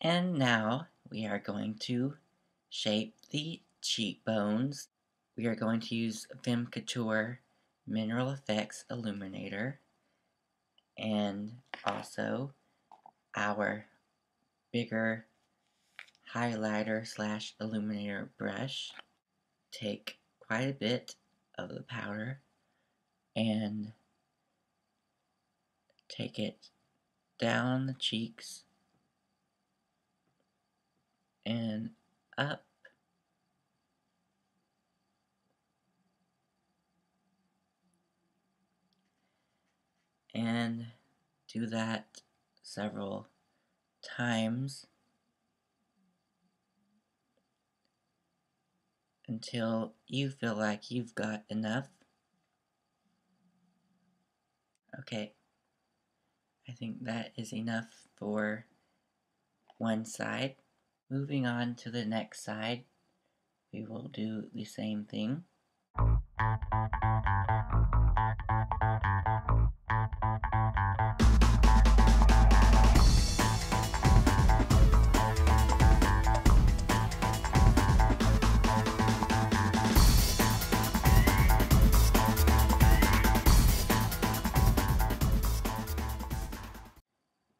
And now we are going to shape the cheekbones. We are going to use Femme Couture Mineral Effects Illuminator and also our bigger highlighter slash illuminator brush. Take quite a bit of the powder and take it down the cheeks and up and do that several times until you feel like you've got enough. Okay, I think that is enough for one side. Moving on to the next side, we will do the same thing.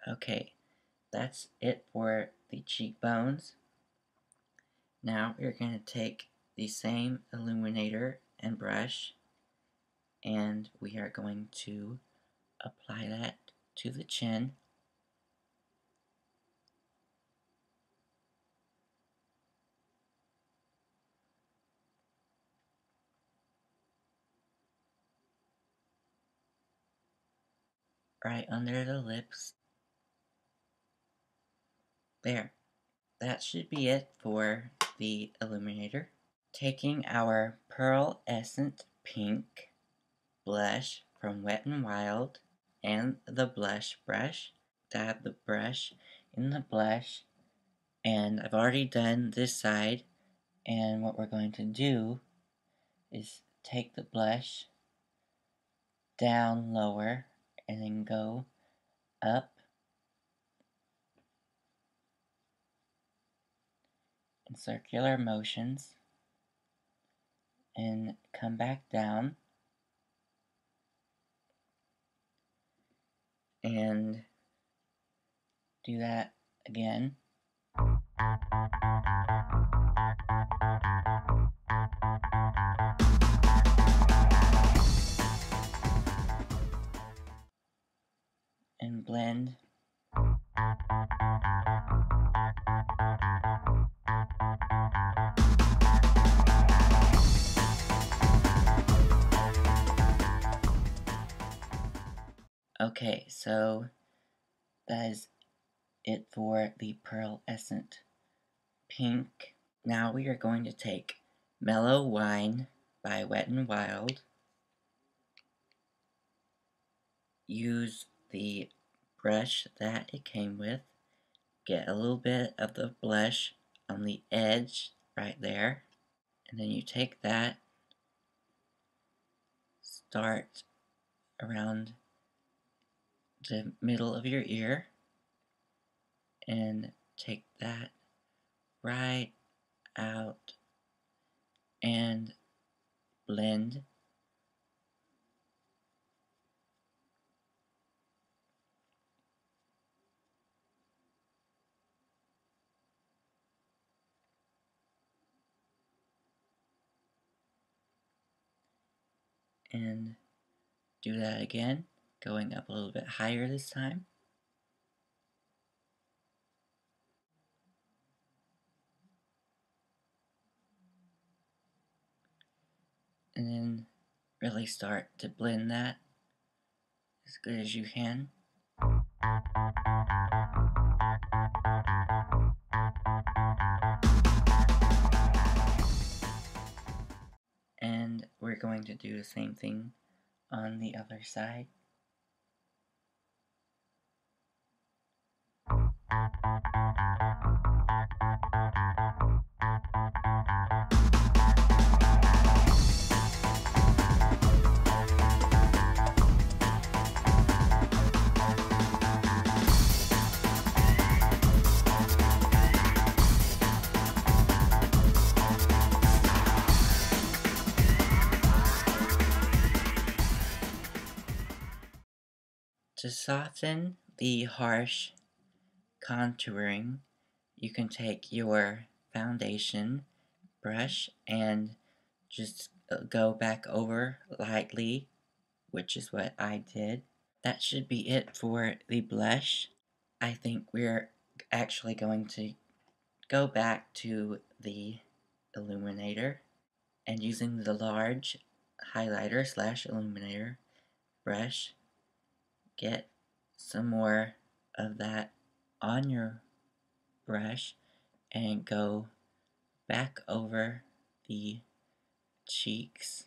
Okay, that's it for the cheekbones. Now we're going to take the same illuminator and brush, and we are going to apply that to the chin. Right under the lips. There, that should be it for the illuminator. Taking our Pearl Essence Pink blush from Wet n Wild and the blush brush, dab the brush in the blush, and I've already done this side, and what we're going to do is take the blush down lower and then go up in circular motions and come back down, and do that again. And blend. Okay, so that is it for the Pearl Essence Pink. Now we are going to take Mellow Wine by Wet n Wild. Use the brush that it came with. Get a little bit of the blush on the edge right there. And then you take that, start around the middle of your ear and take that right out and blend, and do that again, going up a little bit higher this time. And then really start to blend that as good as you can. And we're going to do the same thing on the other side. To soften the harsh contouring, you can take your foundation brush and just go back over lightly, which is what I did. That should be it for the blush. I think we're actually going to go back to the illuminator, and using the large highlighter slash illuminator brush, get some more of that on your brush and go back over the cheeks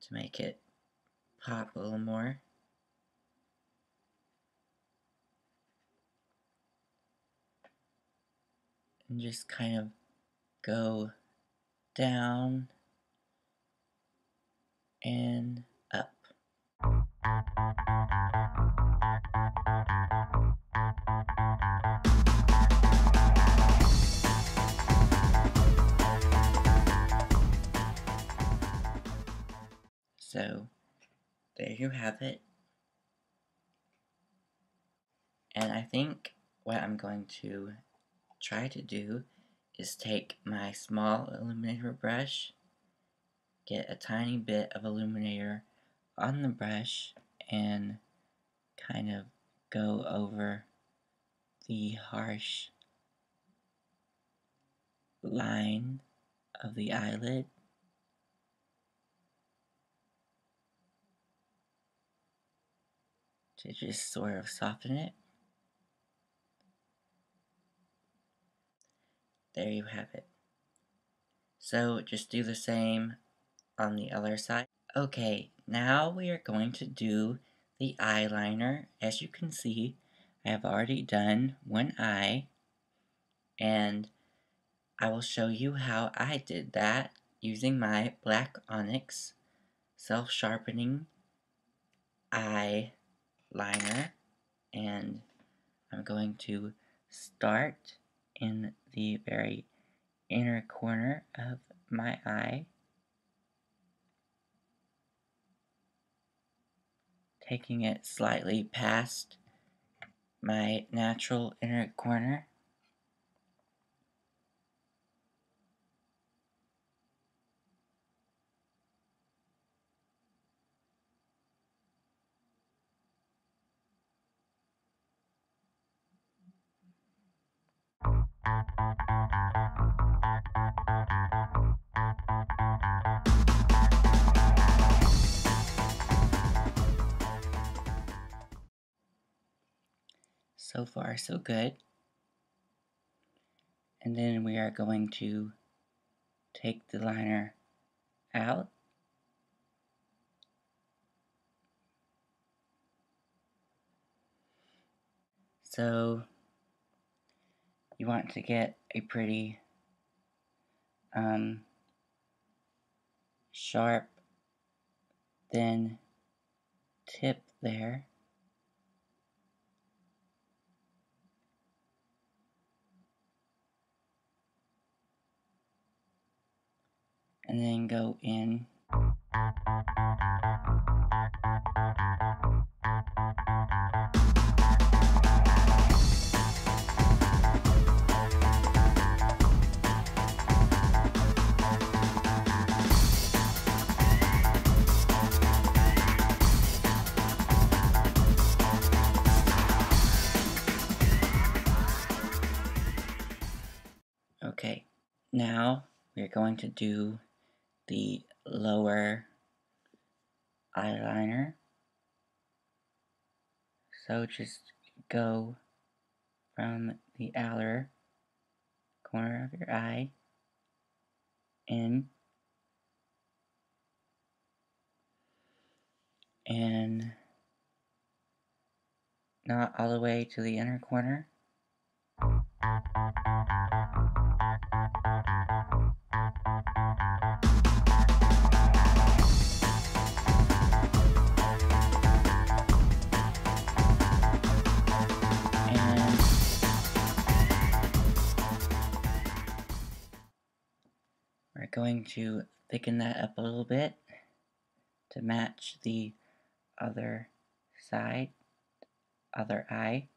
to make it pop a little more. And just kind of go down and up. So there you have it. And I think what I'm going to try to do is take my small illuminator brush, get a tiny bit of illuminator on the brush, and kind of go over the harsh line of the eyelid. To just sort of soften it. There you have it. So just do the same on the other side. Okay, now we are going to do the eyeliner. As you can see, I have already done one eye, and I will show you how I did that using my Black Onyx self-sharpening eye liner, and I'm going to start in the very inner corner of my eye, taking it slightly past my natural inner corner, so far so good. And then we are going to take the liner out . So you want to get a pretty sharp, thin tip there. And then go in. Okay, now we're going to do the lower eyeliner. So just go from the outer corner of your eye in and not all the way to the inner corner. Going to thicken that up a little bit to match the other side, other eye.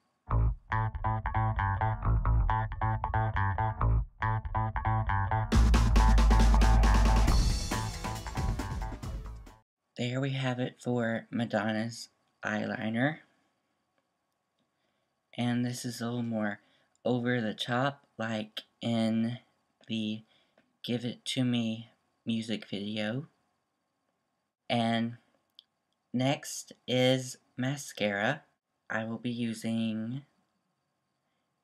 There we have it for Madonna's eyeliner. And this is a little more over the top, like in the Give It To Me music video. And next is mascara. I will be using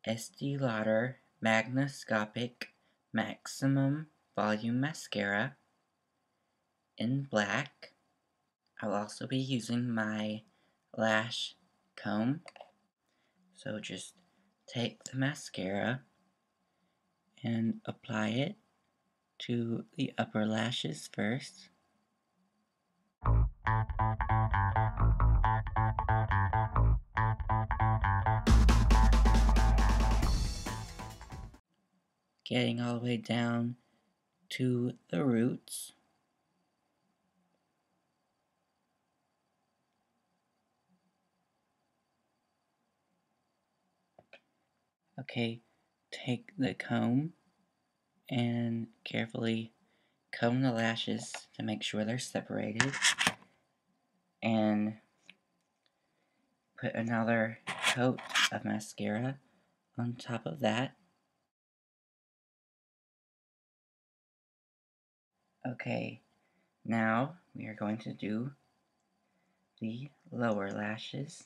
Estee Lauder Magnascopic Maximum Volume Mascara in black. I'll also be using my lash comb. So just take the mascara and apply it to the upper lashes first. Getting all the way down to the roots. Okay, take the comb and carefully comb the lashes to make sure they're separated, and put another coat of mascara on top of that. Okay, now we are going to do the lower lashes.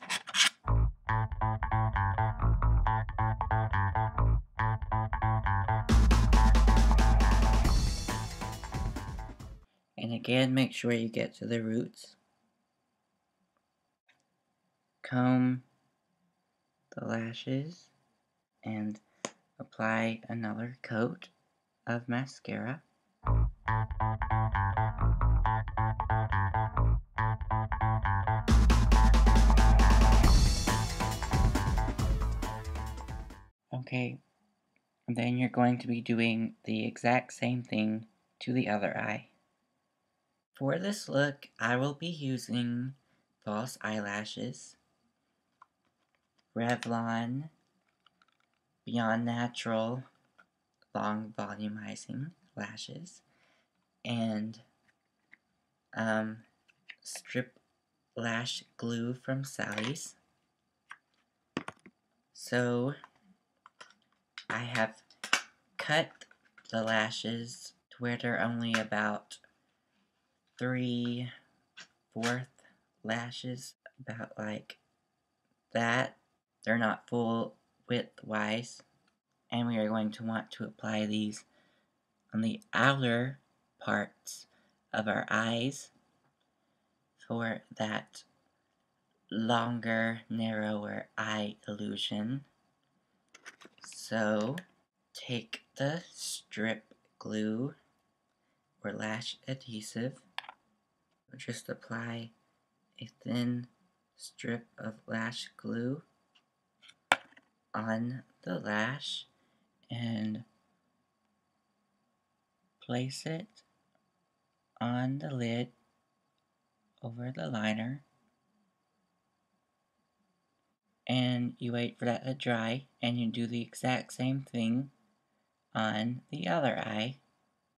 And again, make sure you get to the roots. Comb the lashes and apply another coat of mascara. Okay, and then you're going to be doing the exact same thing to the other eye. For this look, I will be using false eyelashes, Revlon Beyond Natural Long Volumizing Lashes, and Strip Lash Glue from Sally's. So I have cut the lashes to where they're only about 3/4 lashes, about like that. They're not full width wise, and we are going to want to apply these on the outer parts of our eyes for that longer, narrower eye illusion. So take the strip glue or lash adhesive, just apply a thin strip of lash glue on the lash and place it on the lid over the liner, and you wait for that to dry, and you do the exact same thing on the other eye.